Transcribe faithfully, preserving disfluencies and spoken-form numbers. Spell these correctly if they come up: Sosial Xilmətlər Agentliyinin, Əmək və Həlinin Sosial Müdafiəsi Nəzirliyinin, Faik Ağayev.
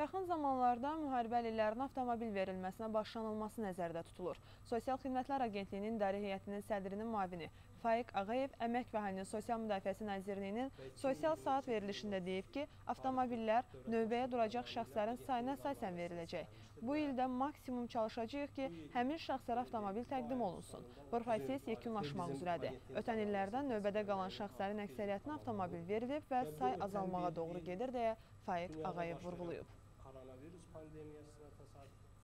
Yaxın zamanlarda müharibə əlillərinə avtomobil verilməsinə başlanılması nəzərdə tutulur. Sosial Xilmətlər Agentliyinin İdarə Heyətinin sədrinin müavini Faik Ağayev Əmək və Həlinin Sosial Müdafiəsi Nəzirliyinin sosial saat verilişində deyib ki, avtomobillər növbəyə duracaq şəxslərin sayına əsasən veriləcək. Bu ildə maksimum çalışacağıq ki, həmin şəxslərə avtomobil təqdim olunsun. Bu proses yekunlaşmaq üzrədir. Ötən illərdən növbədə qalan şəxslərin əksəriyyətinə avtomobil verilib və say azalmağa doğru gedir deyə Faik Ağayev vurğulayıb. Koronavirüs pandemiyası